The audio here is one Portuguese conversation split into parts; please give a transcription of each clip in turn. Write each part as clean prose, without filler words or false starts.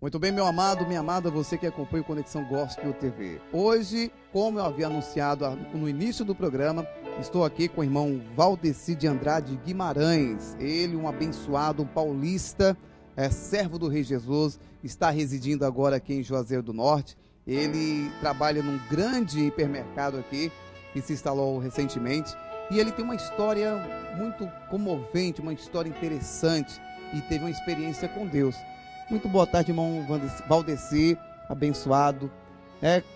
Muito bem, meu amado, minha amada, você que acompanha o Conexão Gospel TV. Hoje, como eu havia anunciado no início do programa, estou aqui com o irmão Valdeci de Andrade Guimarães. Ele, um abençoado paulista, servo do Rei Jesus, está residindo agora aqui em Juazeiro do Norte. Ele trabalha num grande hipermercado aqui, que se instalou recentemente. E ele tem uma história muito comovente, uma história interessante, e teve uma experiência com Deus. Muito boa tarde, irmão Valdeci, abençoado.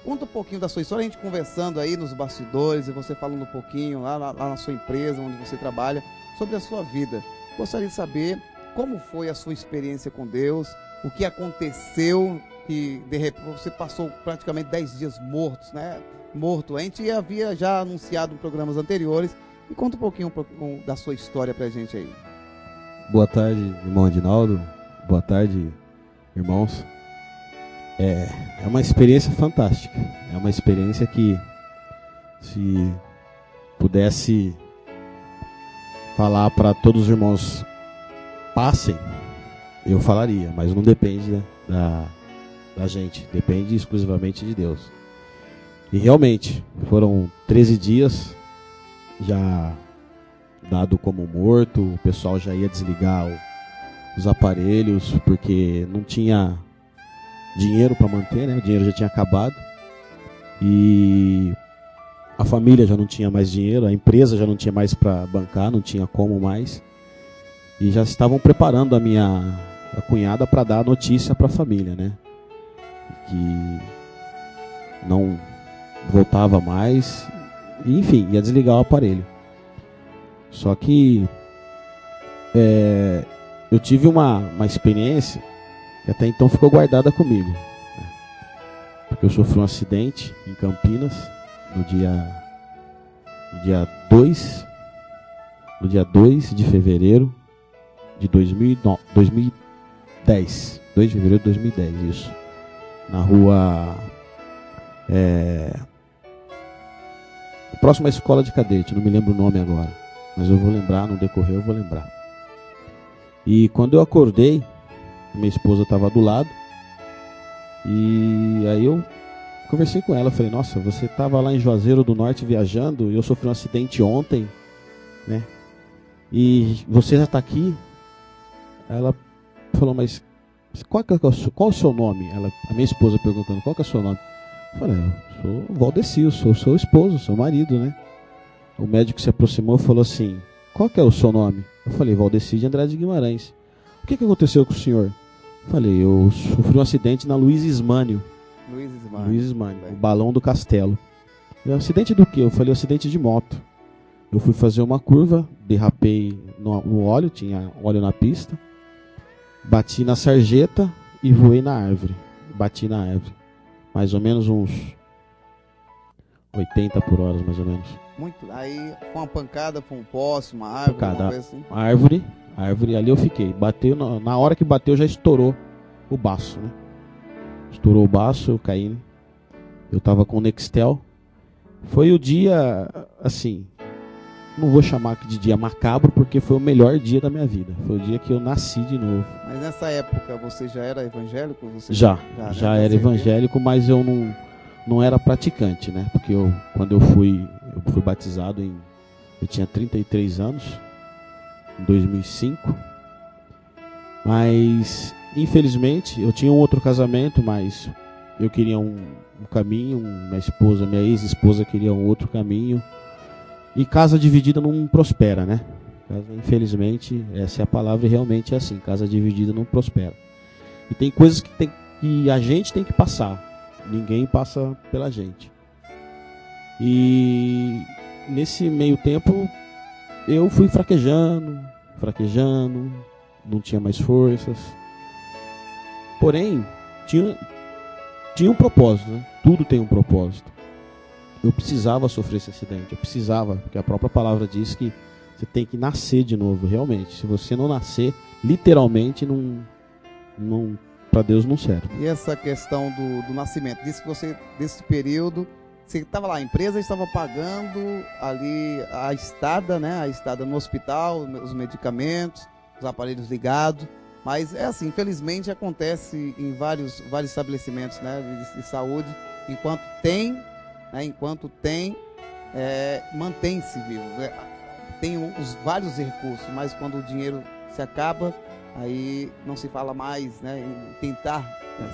Conta um pouquinho da sua história, a gente conversando aí nos bastidores, e você falando um pouquinho lá na sua empresa, onde você trabalha, sobre a sua vida. Gostaria de saber como foi a sua experiência com Deus, o que aconteceu, que de repente você passou praticamente 10 dias mortos, né? Morto. A gente havia já anunciado em programas anteriores, e conta um pouquinho da sua história pra gente aí. Boa tarde, irmão Adinaldo. Boa tarde, irmãos. É uma experiência fantástica. É uma experiência que, se pudesse falar para todos os irmãos passem, eu falaria, mas não depende, né, da gente, depende exclusivamente de Deus. E realmente foram 13 dias já dado como morto. O pessoal já ia desligar os aparelhos, porque não tinha dinheiro para manter, né? O dinheiro já tinha acabado e a família já não tinha mais dinheiro, a empresa já não tinha mais para bancar, não tinha como mais, e já estavam preparando a minha cunhada para dar a notícia para a família, né? Que não voltava mais, e, enfim, ia desligar o aparelho. Só que eu tive uma experiência que até então ficou guardada comigo, né? Porque eu sofri um acidente em Campinas no dia 2 de fevereiro de 2010, isso, na rua próxima à escola de cadete, não me lembro o nome agora, mas eu vou lembrar, no decorrer eu vou lembrar. E quando eu acordei, minha esposa estava do lado, e aí eu conversei com ela, falei: nossa, você estava lá em Juazeiro do Norte viajando, e eu sofri um acidente ontem, né? E você já está aqui? Ela falou: mas qual é o seu nome? A minha esposa perguntando: qual que é o seu nome? Eu falei: eu sou Valdeci, eu sou seu esposo, seu marido, né? O médico se aproximou e falou assim: qual que é o seu nome? Eu falei: Valdeci de Andrade Guimarães. O que aconteceu com o senhor? Eu falei: eu sofri um acidente na Luiz Ismânio. Luiz Ismânio, o balão do castelo. E acidente do quê? Eu falei: acidente de moto. Eu fui fazer uma curva, derrapei no óleo, tinha óleo na pista, bati na sarjeta e voei na árvore. Bati na árvore. Mais ou menos uns 80 por hora, mais ou menos. Muito. Aí foi uma pancada, foi um poste, uma árvore, pancada, uma coisa assim. A árvore, ali eu fiquei. Bateu, na hora que bateu já estourou o baço, né? Estourou o baço, eu caí, né? Eu tava com o Nextel. Foi o dia, assim, não vou chamar de dia macabro, porque foi o melhor dia da minha vida. Foi o dia que eu nasci de novo. Mas nessa época você já era evangélico? Você já era evangélico, mas eu não era praticante, né? Porque quando eu fui batizado, eu tinha 33 anos, em 2005. Mas, infelizmente, eu tinha um outro casamento, mas eu queria um caminho, minha ex-esposa queria um outro caminho. E casa dividida não prospera, né? Infelizmente, essa é a palavra, e realmente é assim, casa dividida não prospera. E tem coisas que a gente tem que passar. Ninguém passa pela gente. E nesse meio tempo eu fui fraquejando, não tinha mais forças. Porém, tinha um propósito, né? Tudo tem um propósito. Eu precisava sofrer esse acidente, eu precisava, porque a própria palavra diz que você tem que nascer de novo, realmente. Se você não nascer, literalmente não para Deus não serve. E essa questão do nascimento, disse que você, desse período, você estava lá, a empresa estava pagando ali a estada, né? A estada no hospital, os medicamentos, os aparelhos ligados. Mas é assim, infelizmente acontece em vários estabelecimentos, né, de saúde, enquanto tem, mantém-se vivo. Tem os vários recursos, mas quando o dinheiro se acaba, aí não se fala mais, né, em tentar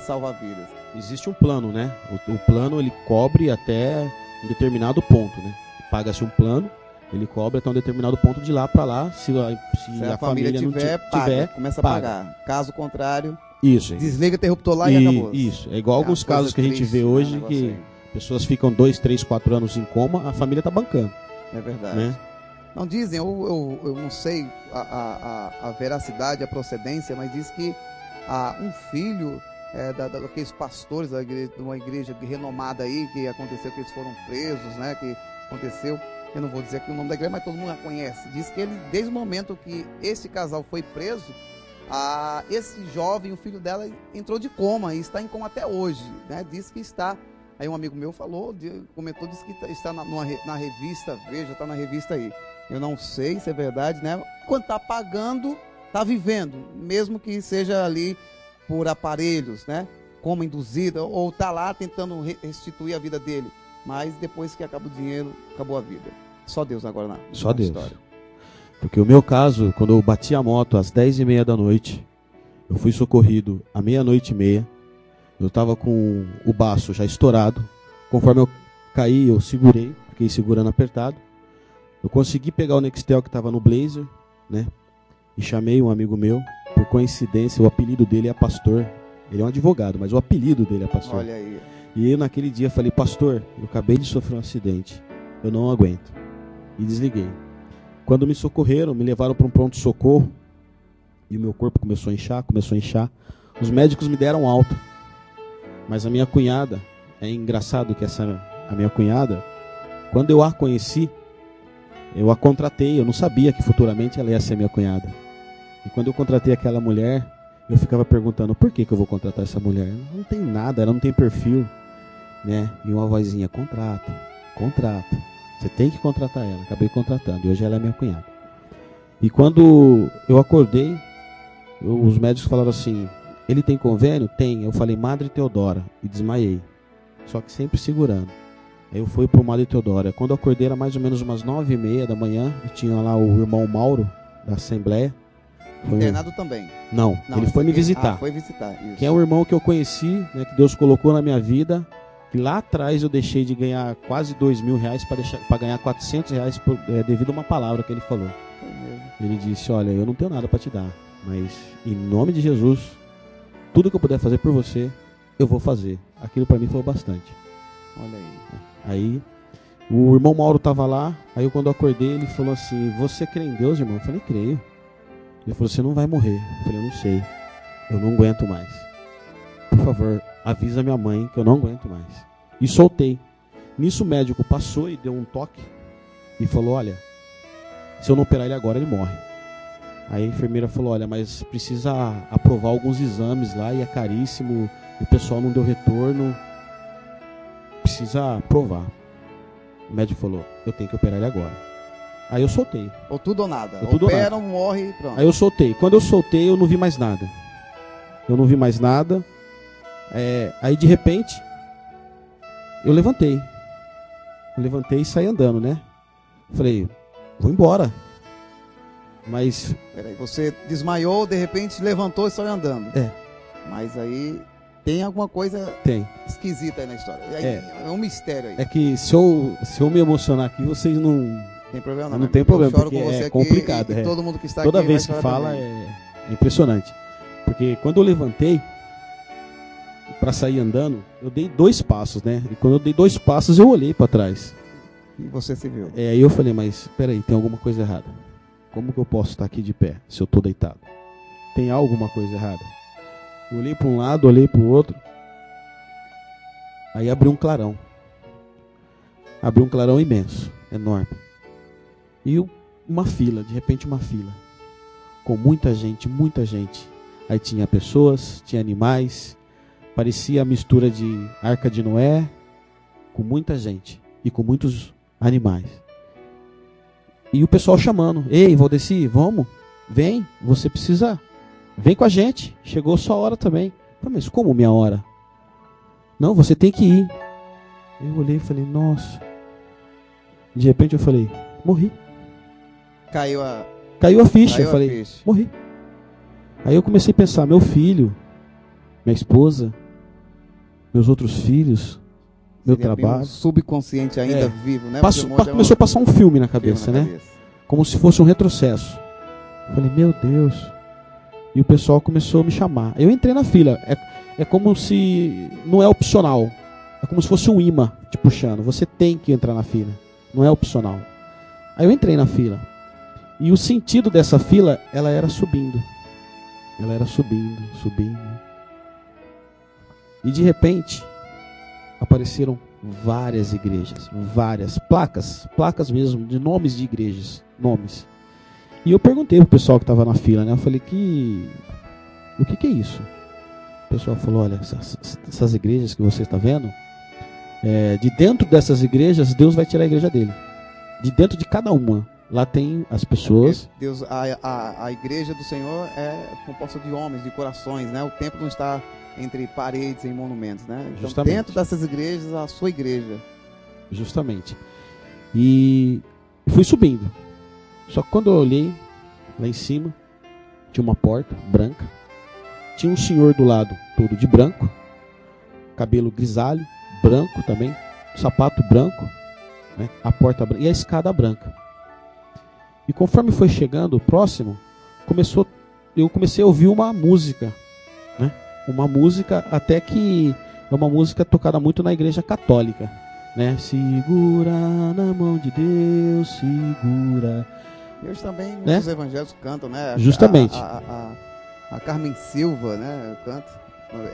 salvar vidas. Existe um plano, né? O plano ele cobre até um determinado ponto, né? Paga-se um plano, ele cobre até um determinado ponto, de lá para lá, se a família não tiver, começa a pagar. Caso contrário, isso, desliga o interruptor lá e acabou. Isso, é igual alguns casos que a gente vê hoje, que pessoas ficam 2, 3, 4 anos em coma, a família está bancando. É verdade. Né? Não dizem, eu não sei a veracidade, a procedência, mas diz que um filho daqueles pastores de uma igreja renomada aí, que aconteceu que eles foram presos, né, que aconteceu, eu não vou dizer aqui o nome da igreja, mas todo mundo a conhece, diz que ele, desde o momento que esse casal foi preso, esse jovem, o filho dela, entrou de coma e está em coma até hoje, né, diz que está... Aí um amigo meu falou, comentou, disse que está na revista, veja, está na revista aí. Eu não sei se é verdade, né? Quando está pagando, está vivendo, mesmo que seja ali por aparelhos, né? Como induzida, ou está lá tentando restituir a vida dele. Mas depois que acaba o dinheiro, acabou a vida. Só Deus agora só Deus. História. Porque o meu caso, quando eu bati a moto às 10h30 da noite, eu fui socorrido à meia-noite e meia. Eu estava com o baço já estourado. Conforme eu caí, eu segurei, fiquei segurando apertado. Eu consegui pegar o Nextel que estava no blazer, né? E chamei um amigo meu. Por coincidência, o apelido dele é Pastor. Ele é um advogado, mas o apelido dele é Pastor. Olha aí. E eu naquele dia falei: Pastor, eu acabei de sofrer um acidente, eu não aguento. E desliguei. Quando me socorreram, me levaram para um pronto-socorro. E o meu corpo começou a inchar, Os médicos me deram alta. Mas a minha cunhada, é engraçado que a minha cunhada, quando eu a conheci, eu a contratei, eu não sabia que futuramente ela ia ser minha cunhada. E quando eu contratei aquela mulher, eu ficava perguntando, por que que eu vou contratar essa mulher? Ela não tem nada, ela não tem perfil, né? E uma vozinha, contrata, você tem que contratar ela. Acabei contratando, e hoje ela é minha cunhada. E quando eu acordei, os médicos falaram assim... Ele tem convênio? Tem. Eu falei, Madre Teodora, e desmaiei. Só que sempre segurando. Aí eu fui pro Madre Teodora. Quando eu acordei, era mais ou menos umas 9h30 da manhã, e tinha lá o irmão Mauro, da Assembleia. Internado também? Não, ele foi me visitar. Foi visitar, isso. Que é um irmão que eu conheci, né, que Deus colocou na minha vida, que lá atrás eu deixei de ganhar quase R$2.000 para ganhar R$400 devido a uma palavra que ele falou. Ele disse, olha, eu não tenho nada para te dar, mas em nome de Jesus... Tudo que eu puder fazer por você, eu vou fazer. Aquilo para mim foi bastante. Olha aí. Aí, o irmão Mauro tava lá, aí quando eu acordei, ele falou assim, você crê em Deus, irmão? Eu falei, creio. Ele falou, você não vai morrer. Eu falei, eu não sei. Eu não aguento mais. Por favor, avisa minha mãe que eu não aguento mais. E soltei. Nisso o médico passou e deu um toque e falou, olha, se eu não operar ele agora, ele morre. Aí a enfermeira falou, olha, mas precisa aprovar alguns exames lá e é caríssimo, e o pessoal não deu retorno, precisa aprovar. O médico falou, eu tenho que operar ele agora. Aí eu soltei. Ou tudo ou nada. Operam, morre e pronto. Aí eu soltei. Quando eu soltei, eu não vi mais nada. Aí de repente, eu levantei. E saí andando, né? Falei, vou embora. Mas... Peraí, você desmaiou, de repente levantou e saiu andando. É. Mas aí tem alguma coisa esquisita aí na história. É um mistério aí. É que se eu me emocionar aqui, vocês não... Tem problema não. Não tem problema, porque é complicado. E todo mundo que está aqui toda vez que fala é impressionante. Porque quando eu levantei para sair andando, eu dei 2 passos, né? E quando eu dei 2 passos, eu olhei para trás. E você se viu. É, aí eu falei, mas peraí, tem alguma coisa errada. Como que eu posso estar aqui de pé, se eu estou deitado? Tem alguma coisa errada? Eu olhei para um lado, olhei para o outro. Aí abriu um clarão. Abriu um clarão imenso, enorme. E uma fila, de repente uma fila. Com muita gente, Aí tinha pessoas, tinha animais. Parecia a mistura de Arca de Noé, com muita gente e com muitos animais. E o pessoal chamando, ei, Valdeci, vamos, vem, você precisa Vem com a gente, chegou sua hora também. Mas como minha hora? Não, você tem que ir. Eu olhei e falei, nossa. De repente eu falei, morri. Caiu a ficha. Caiu, eu falei, ficha. Morri. Aí eu comecei a pensar, meu filho, minha esposa, meus outros filhos, meu trabalho. Subconsciente ainda vivo, né? Começou a passar um filme na cabeça, né? Como se fosse um retrocesso. Eu falei, meu Deus. E o pessoal começou a me chamar. Eu entrei na fila. É como se... Não é opcional. É como se fosse um imã te puxando. Você tem que entrar na fila. Não é opcional. Aí eu entrei na fila. E o sentido dessa fila, ela era subindo. Ela era subindo, subindo. E de repente, apareceram várias igrejas. Várias placas. Placas mesmo, de nomes de igrejas. Nomes. E eu perguntei pro pessoal que estava na fila, né? Eu falei, o que é isso? O pessoal falou, olha, essas igrejas que você está vendo, de dentro dessas igrejas, Deus vai tirar a igreja dele. De dentro de cada uma. Lá tem as pessoas. Deus, a igreja do Senhor é composta de homens, de corações, né? O templo não está entre paredes e monumentos, né? Então, justamente, dentro dessas igrejas, a sua igreja. Justamente. E fui subindo. Só que quando eu olhei, lá em cima, tinha uma porta branca. Tinha um senhor do lado, todo de branco. Cabelo grisalho, branco também. Sapato branco, né? A porta branca e a escada branca. E conforme foi chegando próximo, eu comecei a ouvir uma música, né? Uma música até que é uma música tocada muito na igreja católica, né? Segura na mão de Deus, segura. E hoje também muitos evangélicos cantam, né? Justamente. A Carmen Silva, né? Canta.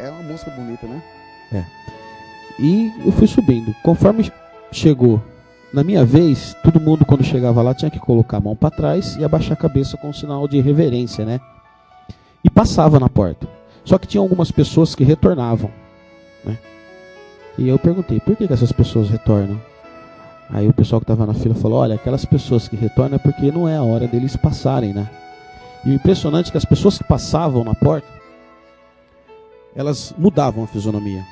É uma música bonita, né? É. E eu fui subindo. Conforme chegou na minha vez, todo mundo quando chegava lá tinha que colocar a mão para trás e abaixar a cabeça com um sinal de reverência, né? E passava na porta. Só que tinha algumas pessoas que retornavam, né? E eu perguntei, por que essas pessoas retornam? Aí o pessoal que estava na fila falou, olha, aquelas pessoas que retornam é porque não é a hora deles passarem, né? E o impressionante é que as pessoas que passavam na porta, elas mudavam a fisionomia.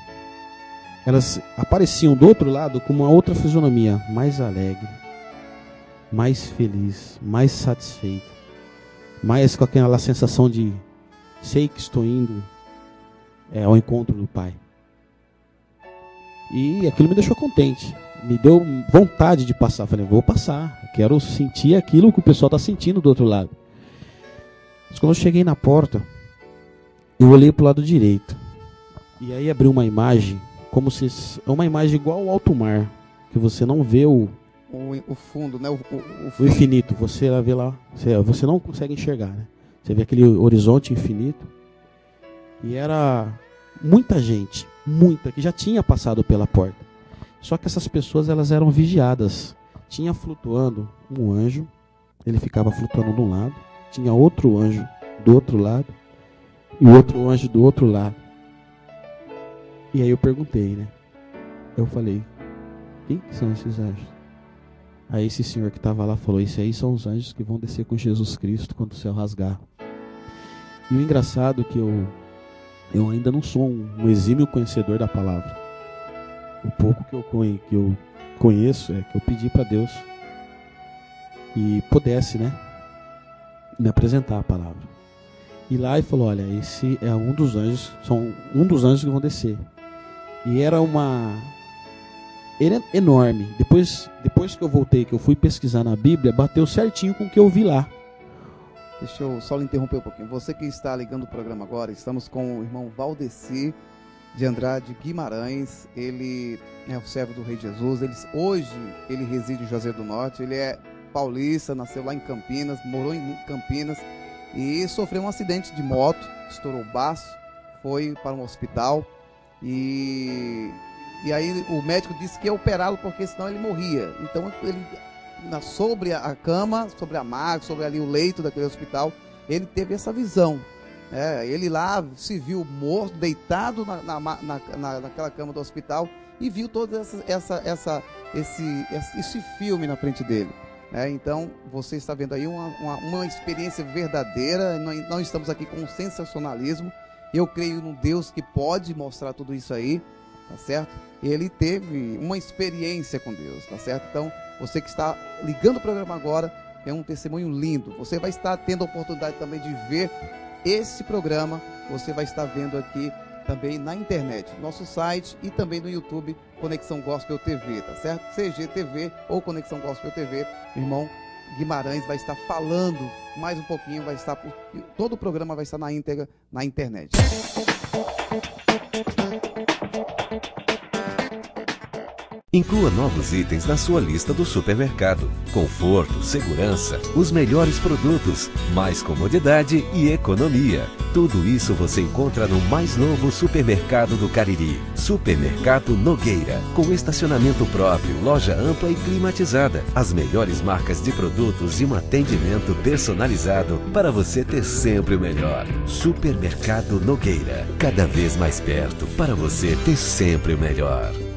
Elas apareciam do outro lado com uma outra fisionomia, mais alegre, mais feliz, mais satisfeita, mais com aquela sensação de sei que estou indo ao encontro do Pai. E aquilo me deixou contente, me deu vontade de passar. Falei, vou passar, quero sentir aquilo que o pessoal está sentindo do outro lado. Mas quando eu cheguei na porta, eu olhei para o lado direito. E aí abriu uma imagem, como se é uma imagem igual ao alto mar, que você não vê o fundo, né? O infinito. Você vê lá, você não consegue enxergar, né? Você vê aquele horizonte infinito. E era muita gente. Muita, que já tinha passado pela porta. Só que essas pessoas, elas eram vigiadas. Tinha flutuando um anjo, ele ficava flutuando de um lado. Tinha outro anjo do outro lado e outro anjo do outro lado. E aí eu perguntei, né? Eu falei, quem são esses anjos? Aí esse senhor que estava lá falou, esses aí são os anjos que vão descer com Jesus Cristo quando o céu rasgar. E o engraçado é que eu ainda não sou um exímio conhecedor da palavra. O pouco que eu conheço é que eu pedi para Deus e pudesse, né, me apresentar a palavra. E lá ele falou, olha, esse é um dos anjos, são um dos anjos que vão descer. E era enorme. Depois que eu voltei, que eu fui pesquisar na Bíblia, bateu certinho com o que eu vi lá. Deixa eu só lhe interromper um pouquinho. Você que está ligando o programa agora, estamos com o irmão Valdeci de Andrade Guimarães. Ele é o servo do Rei Jesus. Hoje ele reside em Juazeiro do Norte. Ele é paulista, nasceu lá em Campinas, morou em Campinas e sofreu um acidente de moto, estourou o baço, foi para um hospital e aí o médico disse que ia operá-lo porque senão ele morria. Então ele... sobre a cama, sobre a maca, sobre ali o leito daquele hospital, ele teve essa visão. Ele lá se viu morto, deitado naquela cama do hospital e viu todo esse filme na frente dele. É, então, você está vendo aí uma experiência verdadeira. Nós não estamos aqui com sensacionalismo. Eu creio num Deus que pode mostrar tudo isso aí, tá certo? Ele teve uma experiência com Deus, tá certo? Então, você que está ligando o programa agora, é um testemunho lindo. Você vai estar tendo a oportunidade também de ver esse programa. Você vai estar vendo aqui também na internet, nosso site e também no YouTube, Conexão Gospel TV, tá certo? CGTV ou Conexão Gospel TV. O irmão Guimarães vai estar falando mais um pouquinho, vai estar, todo o programa vai estar na íntegra na internet. Inclua novos itens na sua lista do supermercado. Conforto, segurança, os melhores produtos, mais comodidade e economia. Tudo isso você encontra no mais novo supermercado do Cariri. Supermercado Nogueira. Com estacionamento próprio, loja ampla e climatizada. As melhores marcas de produtos e um atendimento personalizado para você ter sempre o melhor. Supermercado Nogueira. Cada vez mais perto para você ter sempre o melhor.